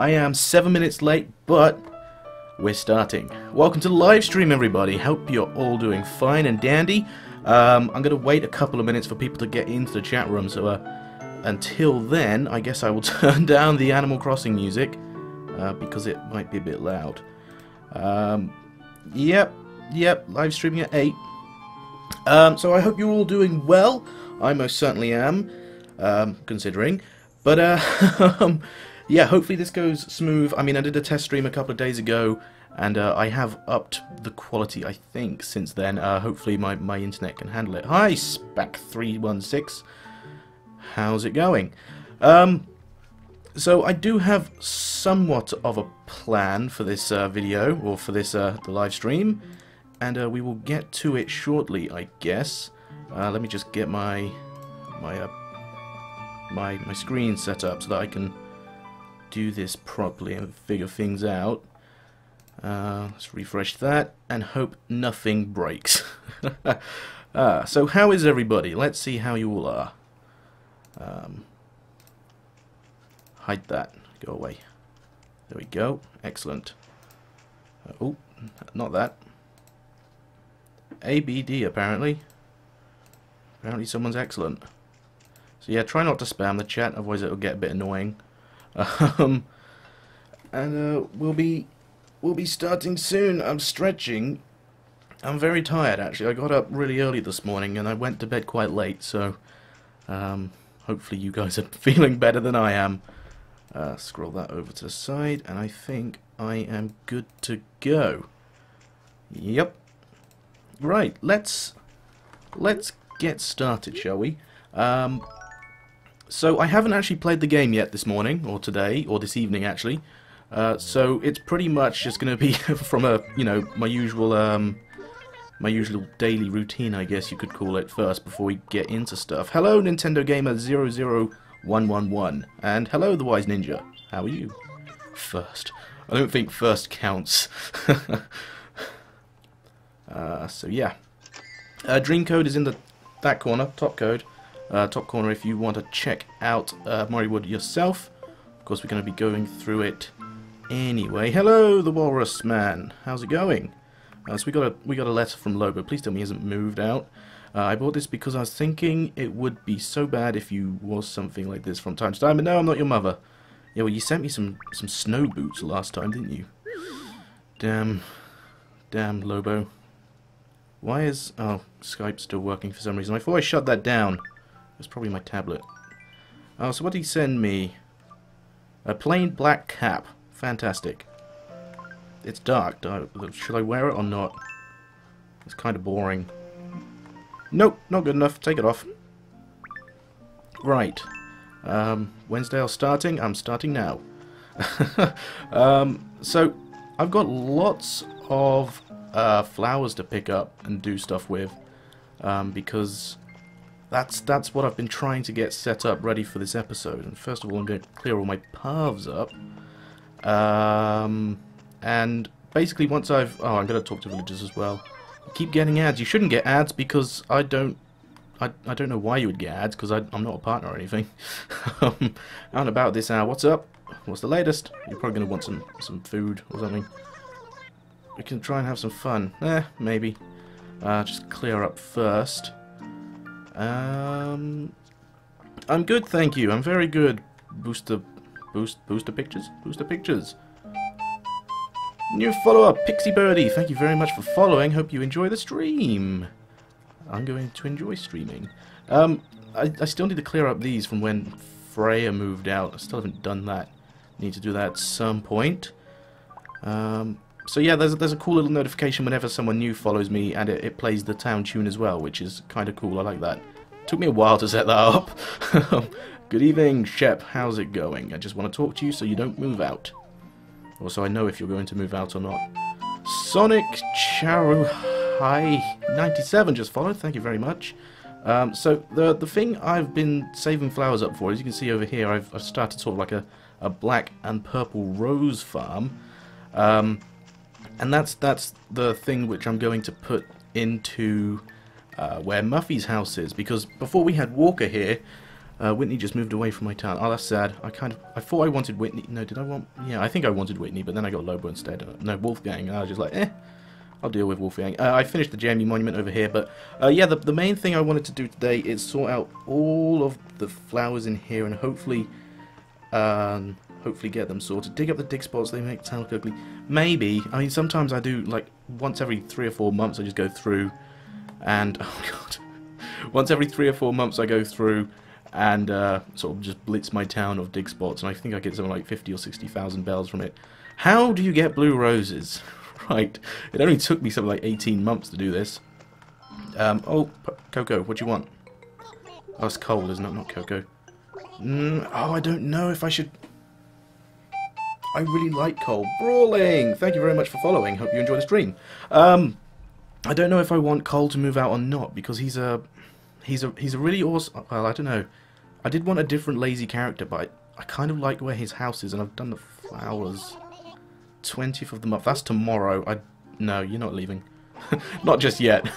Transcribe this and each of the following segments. I am 7 minutes late, but we're starting. Welcome to the live stream, everybody. Hope you're all doing fine and dandy. I'm going to wait a couple of minutes for people to get into the chat room, so until then, I guess I will turn down the Animal Crossing music, because it might be a bit loud. Yep, live streaming at 8. So I hope you're all doing well. I most certainly am, considering. But, yeah, hopefully this goes smooth. I mean, I did a test stream a couple of days ago, and I have upped the quality, I think, since then. Hopefully my internet can handle it. Hi, Spac316. How's it going? So I do have somewhat of a plan for this video, or for this the live stream, and we will get to it shortly, I guess. Let me just get my screen set up so that I can do this properly and figure things out. Let's refresh that and hope nothing breaks. So how is everybody? Let's see how you all are. Hide that. Go away. There we go. Excellent. Oh, not that. ABD, apparently. Apparently someone's excellent. So yeah, try not to spam the chat, otherwise it'll get a bit annoying. And we'll be starting soon. I'm stretching. I'm very tired, actually. I got up really early this morning, and I went to bed quite late, so hopefully you guys are feeling better than I am. Scroll that over to the side, and I think I am good to go. Yep. Right, let's get started, shall we? So I haven't actually played the game yet this morning, or today, or this evening, actually. So it's pretty much just going to be from a, you know, my usual daily routine, I guess you could call it, first before we get into stuff. Hello, Nintendo Gamer 00111, and hello, The Wise Ninja. How are you? First. I don't think first counts. So yeah, Dream Code is in that corner, top corner. If you want to check out Moriwood yourself, of course we're going to be going through it anyway. Hello, The Walrus Man. How's it going? So we got a letter from Lobo. Please tell me he hasn't moved out. I bought this because I was thinking it would be so bad if you wore something like this from time to time. But no, I'm not your mother. Yeah, well, you sent me some snow boots last time, didn't you? Damn, Lobo. Why is... oh, Skype's still working for some reason. I thought I shut that down. It was probably my tablet. Oh, so what did he send me? A plain black cap. Fantastic. It's dark. Should I wear it or not? It's kind of boring. Nope, not good enough. Take it off. Right. Wednesday starting. I'm starting now. So, I've got lots of... flowers to pick up and do stuff with, because that's what I've been trying to get set up ready for this episode. And first of all, I'm going to clear all my paths up, and basically once I've... oh, I'm going to talk to villagers as well. I keep getting ads. You shouldn't get ads, because I don't know why you would get ads, because I'm not a partner or anything. Out about this hour. What's up? What's the latest? You're probably going to want some food or something. We can try and have some fun. Maybe. Just clear up first. I'm good, thank you. I'm very good. Booster pictures. New follower, Pixie Birdie. Thank you very much for following. Hope you enjoy the stream. I'm going to enjoy streaming. I still need to clear up these from when Freya moved out. I still haven't done that. Need to do that at some point. So yeah, there's a cool little notification whenever someone new follows me, and it plays the town tune as well, which is kind of cool. I like that. Took me a while to set that up. Good evening, Shep. How's it going? I just want to talk to you so you don't move out. Also, I know if you're going to move out or not. Sonic Charuhai 97 just followed. Thank you very much. So the thing I've been saving flowers up for, as you can see over here, I've started sort of like a black and purple rose farm. And that's the thing which I'm going to put into where Muffy's house is, because before we had Walker here, Whitney just moved away from my town. Oh, that's sad. I thought I wanted Whitney. No, did I want? Yeah, I think I wanted Whitney, but then I got Lobo instead. No, Wolfgang. And I was just like, eh, I'll deal with Wolfgang. I finished the Jamie Monument over here, but yeah, the main thing I wanted to do today is sort out all of the flowers in here and hopefully, hopefully get them sorted. Dig up the dig spots. They make town look ugly. Maybe. I mean, sometimes I do like once every 3 or 4 months. I just go through, and oh god, once every 3 or 4 months I go through and sort of just blitz my town of dig spots, and I think I get something like 50 or 60,000 bells from it. How do you get blue roses? Right, it only took me something like 18 months to do this. Oh, Coco, what do you want? Oh, it's coal, isn't it? Not Coco. Oh, I don't know if I should... I really like coal. Brawling! Thank you very much for following. Hope you enjoy the stream. I don't know if I want Coal to move out or not, because he's a really awesome... Well, I don't know. I did want a different lazy character, but I kind of like where his house is, and I've done the flowers. 20th of the month. That's tomorrow. No, you're not leaving. Not just yet.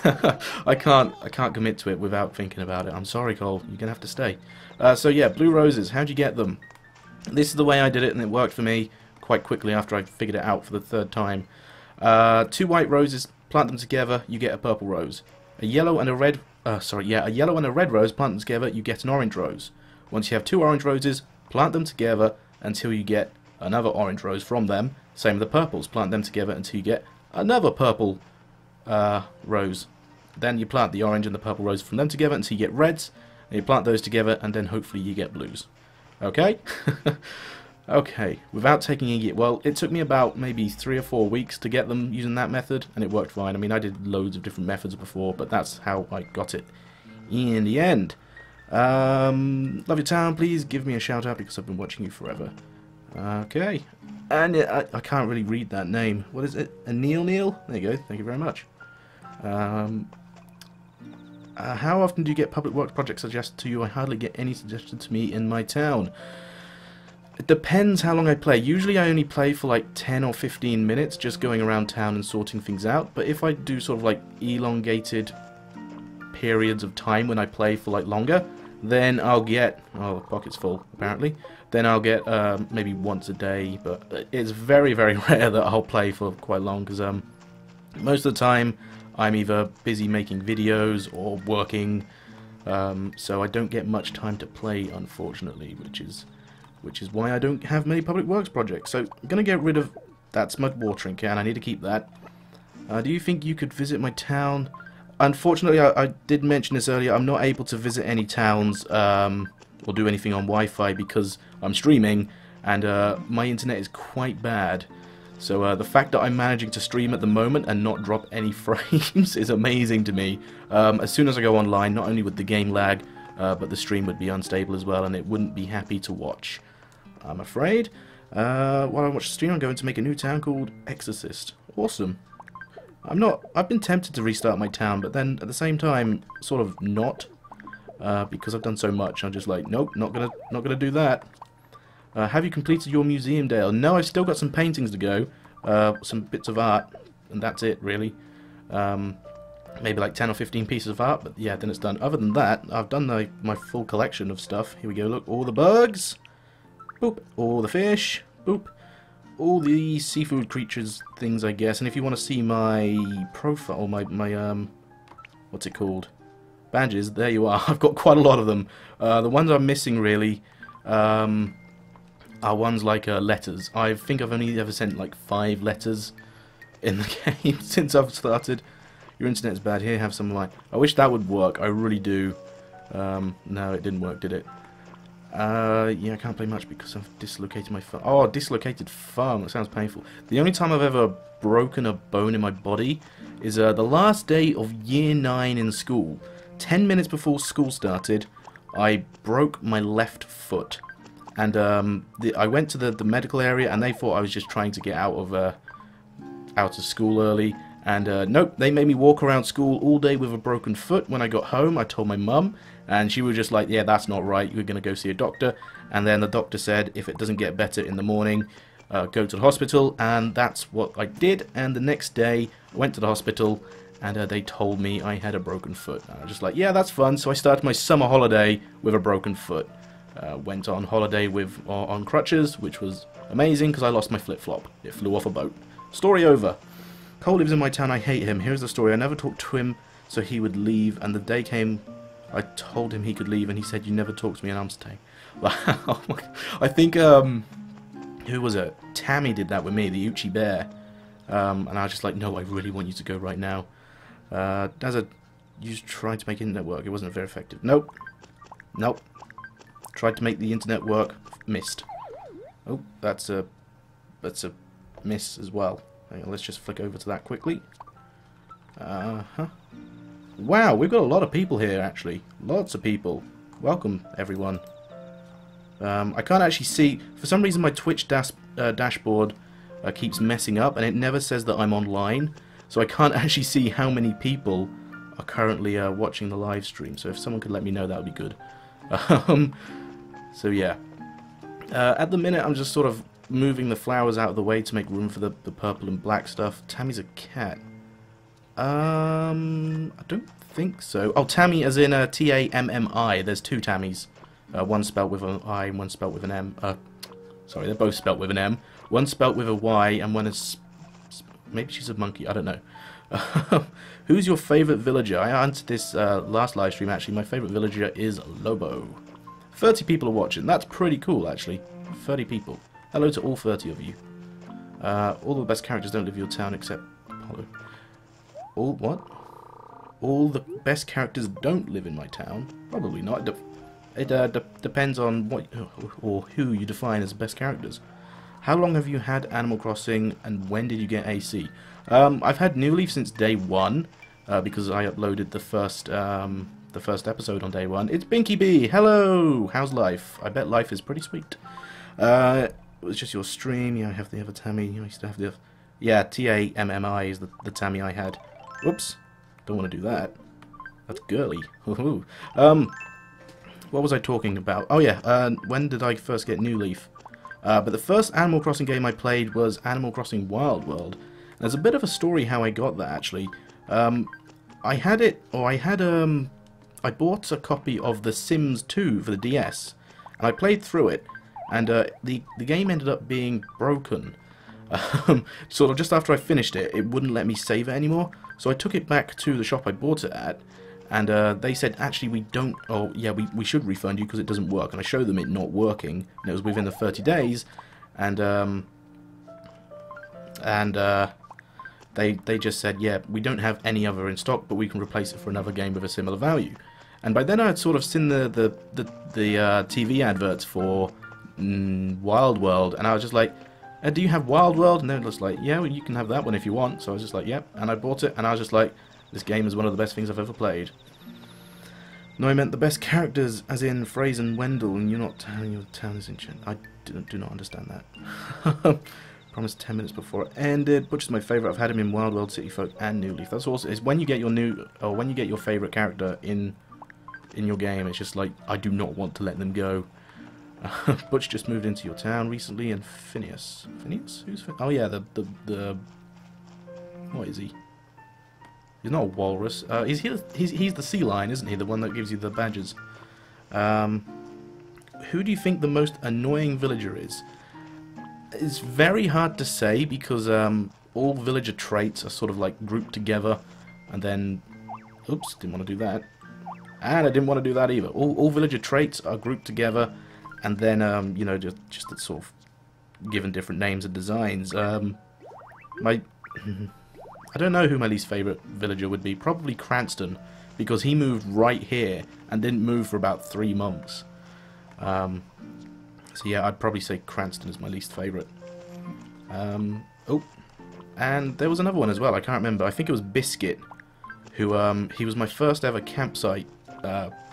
I can't commit to it without thinking about it. I'm sorry, Cole. You're gonna have to stay. So yeah, blue roses. How do you get them? This is the way I did it, and it worked for me quite quickly after I figured it out for the third time. 2 white roses. Plant them together. You get a purple rose. A yellow and a red. A yellow and a red rose. Plant them together. You get an orange rose. Once you have 2 orange roses, plant them together until you get another orange rose from them. Same with the purples. Plant them together until you get another purple rose. Then you plant the orange and the purple rose from them together until you get reds. And you plant those together, and then hopefully you get blues. Okay? Okay. Without taking a year. Well, it took me about maybe 3 or 4 weeks to get them using that method, and it worked fine. I mean, I did loads of different methods before, but that's how I got it in the end. Love your town. Please give me a shout out because I've been watching you forever. Okay. And I can't really read that name. What is it? Anil Neil? There you go. Thank you very much. How often do you get public works projects suggested to you? I hardly get any suggested to me in my town. It depends how long I play. Usually I only play for like 10 or 15 minutes just going around town and sorting things out. But if I do sort of like elongated periods of time when I play for like longer, then I'll get... Oh, the pocket's full, apparently. Then I'll get maybe once a day, but it's very, very rare that I'll play for quite long, because most of the time I'm either busy making videos or working, so I don't get much time to play, unfortunately, which is why I don't have many public works projects. So I'm going to get rid of that smug watering can. I need to keep that. Do you think you could visit my town? Unfortunately, I did mention this earlier, I'm not able to visit any towns or do anything on Wi-Fi because I'm streaming and my internet is quite bad. So the fact that I'm managing to stream at the moment and not drop any frames is amazing to me. As soon as I go online, not only would the game lag, but the stream would be unstable as well and it wouldn't be happy to watch, I'm afraid. While I watch the stream, I'm going to make a new town called Exorcist. Awesome. I've been tempted to restart my town, but then at the same time, sort of not, because I've done so much. I'm just like, nope, not gonna do that. Have you completed your museum, Dale? No, I've still got some paintings to go, some bits of art, and that's it really. Maybe like 10 or 15 pieces of art, but yeah, then it's done. Other than that, I've done my full collection of stuff. Here we go. Look, all the bugs, boop, all the fish, boop. All the seafood creatures things, I guess. And if you want to see my profile, or my what's it called? Badges, there you are. I've got quite a lot of them. The ones I'm missing, really, are ones like letters. I think I've only ever sent, like, 5 letters in the game since I've started. Your internet's bad here, have some light. I wish that would work, I really do. No, it didn't work, did it? Yeah, I can't play much because I've dislocated my thumb. Oh, dislocated thumb. That sounds painful. The only time I've ever broken a bone in my body is the last day of year 9 in school. 10 minutes before school started, I broke my left foot. And I went to the medical area and they thought I was just trying to get out of school early. And nope, they made me walk around school all day with a broken foot. When I got home, I told my mum. And she was just like, yeah, that's not right, you're going to go see a doctor. And then the doctor said, if it doesn't get better in the morning, go to the hospital. And that's what I did. And the next day, I went to the hospital, and they told me I had a broken foot. And I was just like, yeah, that's fun. So I started my summer holiday with a broken foot. went on holiday with on crutches, which was amazing because I lost my flip-flop. It flew off a boat. Story over. Cole lives in my town. I hate him. Here's the story. I never talked to him, so he would leave, and the day came I told him he could leave, and he said, "You never talked to me, and I'm staying." Wow. I think, who was it? Tammy did that with me, the Uchi bear. And I was just like, no, I really want you to go right now. You tried to make internet work. It wasn't very effective. Nope. Nope. Tried to make the internet work. Missed. Oh, that's a miss as well. Hang on, let's just flick over to that quickly. Uh-huh. Wow, we've got a lot of people here, actually. Lots of people. Welcome, everyone. I can't actually see... For some reason, my Twitch dashboard keeps messing up, and it never says that I'm online. So I can't actually see how many people are currently watching the live stream. So if someone could let me know, that would be good. So yeah. At the minute, I'm just sort of moving the flowers out of the way to make room for the purple and black stuff. Tammy's a cat. I don't think so. Oh, Tammy as in T-A-M-M-I. There's two Tammys. One spelt with an I and one spelt with an M. Sorry, they're both spelt with an M. One spelt with a Y and one is... Maybe she's a monkey, I don't know. Who's your favourite villager? I answered this last live stream, actually. My favourite villager is Lobo. 30 people are watching. That's pretty cool, actually. 30 people. Hello to all 30 of you. All the best characters don't live in your town except Apollo. All what? All the best characters don't live in my town? Probably not. It depends on what or who you define as the best characters. How long have you had Animal Crossing, and when did you get AC? I've had New Leaf since day one, because I uploaded the first episode on day one. It's Binky B. Hello. How's life? I bet life is pretty sweet. It was just your stream. Yeah, I have the other Tammy. I used to have the other... Yeah, T-A-M-M-I is the Tammy I had. Whoops. Don't want to do that. That's girly. What was I talking about? Oh yeah, when did I first get New Leaf? But the first Animal Crossing game I played was Animal Crossing Wild World. And there's a bit of a story how I got that, actually. I bought a copy of The Sims 2 for the DS, and I played through it, and the game ended up being broken. Sort of just after I finished it, it wouldn't let me save it anymore, so I took it back to the shop I bought it at, and they said, actually, we don't... Oh, yeah, we should refund you because it doesn't work. And I showed them it not working, and it was within the 30 days. And they just said, yeah, we don't have any other in stock, but we can replace it for another game with a similar value. And by then I had sort of seen the TV adverts for Wild World, and I was just like, do you have Wild World? And they were just like, yeah, well, you can have that one if you want. So I was just like, yep. And I bought it, and I was just like... This game is one of the best things I've ever played. No, I meant the best characters, as in Fraser and Wendell, and you're not telling your town is enchanted. I do not understand that. Promised 10 minutes before it ended. Butcher's my favourite. I've had him in Wild World, City Folk, and New Leaf. That's also is when you get your favourite character in your game. It's just like I do not want to let them go. Butch just moved into your town recently, and Phineas. Phineas? Who's Phineas? Oh yeah, the what is he? He's not a walrus. He's the sea lion, isn't he? The one that gives you the badges. Who do you think the most annoying villager is? It's very hard to say because all villager traits are sort of like grouped together, and then, oops, didn't want to do that, and I didn't want to do that either. All villager traits are grouped together, and then you know just that sort of given different names and designs. I don't know who my least favourite villager would be. Probably Cranston, because he moved right here and didn't move for about 3 months. So yeah, I'd probably say Cranston is my least favourite. Oh, and there was another one as well. I can't remember. I think it was Biscuit, who he was my first ever campsite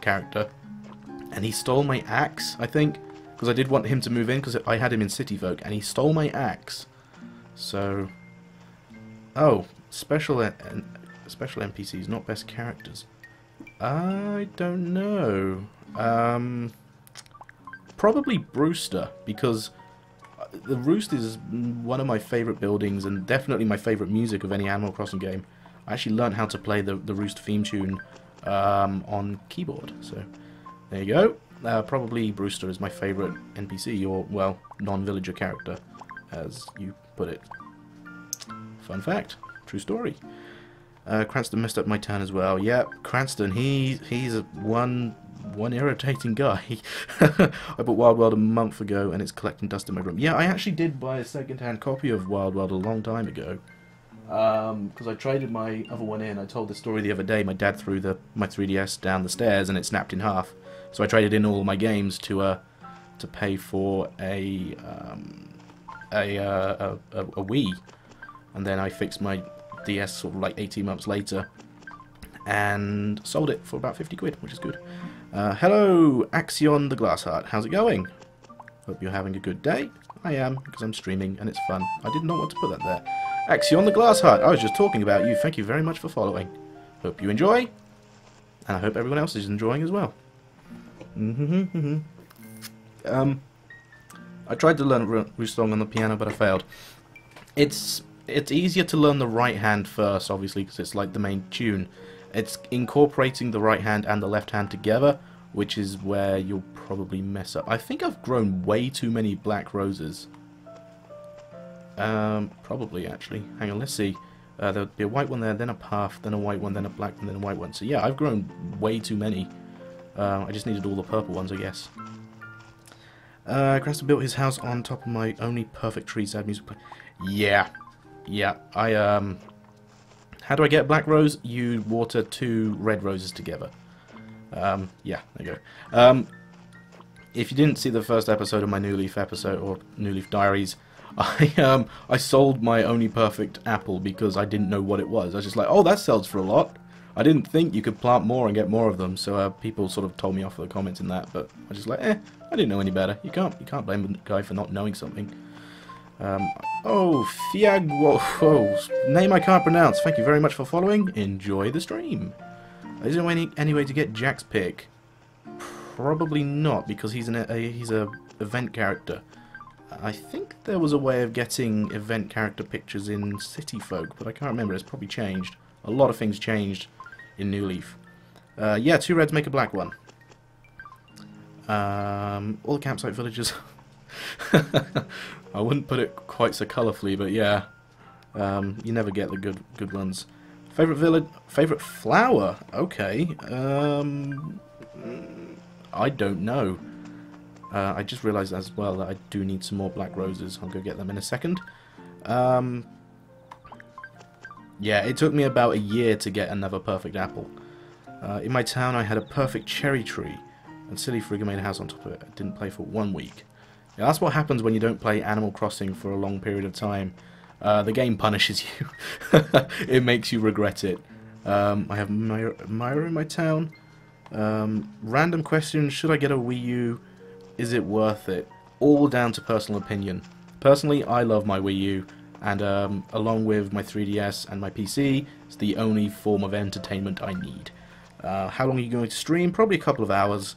character, and he stole my axe. I think because I did want him to move in because I had him in City Folk, and he stole my axe. So, oh. Special NPCs, not best characters. I don't know. Probably Brewster, because the Roost is one of my favourite buildings and definitely my favourite music of any Animal Crossing game. I actually learned how to play the Roost theme tune on keyboard, so there you go. Probably Brewster is my favourite NPC, or, well, non-villager character, as you put it. Fun fact. True story. Cranston messed up my turn as well. Yep, Cranston, he's one irritating guy. I bought Wild World a month ago, and it's collecting dust in my room. Yeah, I actually did buy a second-hand copy of Wild World a long time ago, because I traded my other one in. I told this story the other day. My dad threw my 3DS down the stairs, and it snapped in half. So I traded in all my games to pay for a Wii, and then I fixed my DS sort of like 18 months later, and sold it for about 50 quid, which is good. Hello, Axion the Glass Heart. How's it going? Hope you're having a good day. I am, because I'm streaming and it's fun. I did not want to put that there. Axion the Glass Heart. I was just talking about you. Thank you very much for following. Hope you enjoy, and I hope everyone else is enjoying as well. I tried to learn Rousong on the piano, but I failed. It's easier to learn the right hand first, obviously, because it's like the main tune. It's incorporating the right hand and the left hand together, which is where you'll probably mess up. I think I've grown way too many black roses. Probably, actually. Hang on, let's see. There'll be a white one there, then a path, then a white one, then a black one, then a white one. So yeah, I've grown way too many. I just needed all the purple ones, I guess. Cranston built his house on top of my only perfect tree, sad music play. Yeah. Yeah, how do I get black rose? You water 2 red roses together. Yeah, there you go. If you didn't see the first episode of my New Leaf episode, or New Leaf Diaries, I sold my only perfect apple because I didn't know what it was. I was just like, oh, that sells for a lot. I didn't think you could plant more and get more of them, so people sort of told me off for the comments in that, but I was just like, eh, I didn't know any better. You can't blame the guy for not knowing something. Oh, Fiagwo, name I can't pronounce. Thank you very much for following. Enjoy the stream. Is there any way to get Jack's pick? Probably not, because he's a event character. I think there was a way of getting event character pictures in City Folk, but I can't remember. It's probably changed. A lot of things changed in New Leaf. Yeah, 2 reds make a black one. All the campsite villagers. I wouldn't put it quite so colourfully, but yeah, you never get the good ones. Favorite flower? Okay, I don't know. I just realised as well that I do need some more black roses. I'll go get them in a second. Yeah, it took me about a year to get another perfect apple. In my town, I had a perfect cherry tree, and silly Frigga made a house on top of it. I didn't play for 1 week. Yeah, that's what happens when you don't play Animal Crossing for a long period of time. The game punishes you. It makes you regret it. I have Myra in my town. Random question, should I get a Wii U? Is it worth it? All down to personal opinion. Personally, I love my Wii U, and along with my 3DS and my PC, it's the only form of entertainment I need. How long are you going to stream? Probably a couple of hours.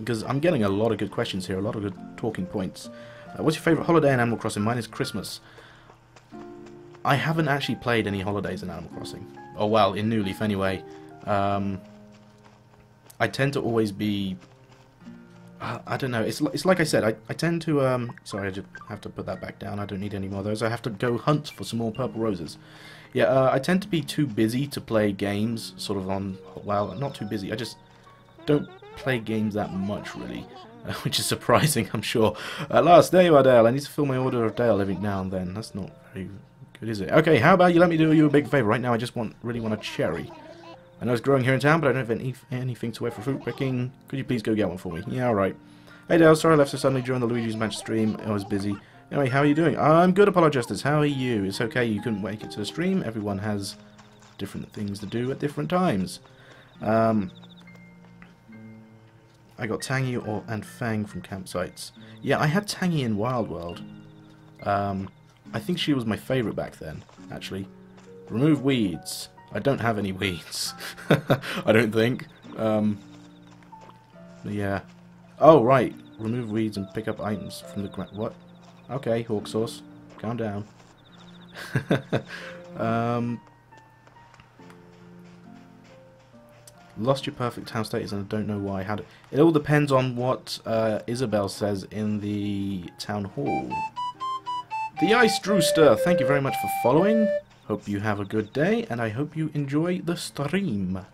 Because I'm getting a lot of good questions here, a lot of good talking points. What's your favourite holiday in Animal Crossing? Mine is Christmas. I haven't actually played any holidays in Animal Crossing. Oh well, in New Leaf anyway. I tend to always be... I don't know, it's like I said, I tend to... sorry, I just have to put that back down. I don't need any more of those. I have to go hunt for some more purple roses. Yeah, I tend to be too busy to play games, sort of on... Well, not too busy, I just don't... play games that much, really, which is surprising, I'm sure. At last, there you are, Dale. I need to fill my order of Dale every now and then. That's not very good, is it? Okay, how about you let me do you a big favour? Right now, I just really want a cherry. I know it's growing here in town, but I don't have anything to wear for fruit picking. Could you please go get one for me? Yeah, alright. Hey, Dale, sorry I left so suddenly during the Luigi's Match stream. I was busy. Anyway, how are you doing? I'm good, Apologesters. How are you? It's okay, you couldn't make it to the stream. Everyone has different things to do at different times. I got Tangy and Fang from campsites. Yeah, I had Tangy in Wild World. I think she was my favourite back then, actually. Remove weeds. I don't have any weeds. I don't think. Yeah. Oh, right. Remove weeds and pick up items from the ground. What? Okay, Hawk Sauce. Calm down. Lost your perfect town status and I don't know why I had it. It all depends on what Isabel says in the town hall. The Ice Drewster, thank you very much for following. Hope you have a good day and I hope you enjoy the stream.